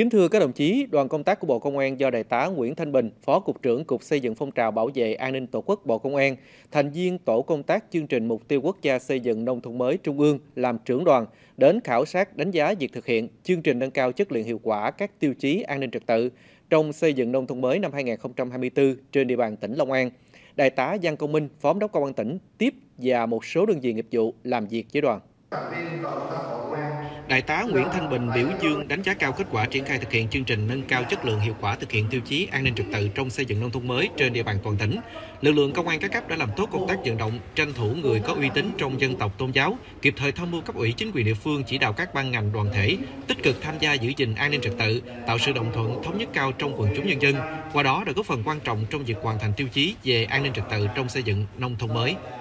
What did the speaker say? Kính thưa các đồng chí, đoàn công tác của Bộ Công an do Đại tá Nguyễn Thanh Bình, Phó Cục trưởng Cục Xây dựng phong trào bảo vệ an ninh Tổ quốc Bộ Công an, thành viên tổ công tác chương trình Mục tiêu Quốc gia xây dựng nông thôn mới Trung ương làm trưởng đoàn, đến khảo sát đánh giá việc thực hiện chương trình nâng cao chất lượng hiệu quả các tiêu chí an ninh trật tự trong xây dựng nông thôn mới năm 2024 trên địa bàn tỉnh Long An. Đại tá Giang Công Minh, Phó Giám đốc Công an tỉnh tiếp và một số đơn vị nghiệp vụ làm việc với đoàn. Đại tá Nguyễn Thanh Bình biểu dương đánh giá cao kết quả triển khai thực hiện chương trình nâng cao chất lượng hiệu quả thực hiện tiêu chí an ninh trật tự trong xây dựng nông thôn mới trên địa bàn toàn tỉnh. Lực lượng công an các cấp đã làm tốt công tác vận động, tranh thủ người có uy tín trong dân tộc tôn giáo, kịp thời tham mưu cấp ủy chính quyền địa phương chỉ đạo các ban ngành đoàn thể tích cực tham gia giữ gìn an ninh trật tự, tạo sự đồng thuận thống nhất cao trong quần chúng nhân dân. Qua đó đã góp phần quan trọng trong việc hoàn thành tiêu chí về an ninh trật tự trong xây dựng nông thôn mới.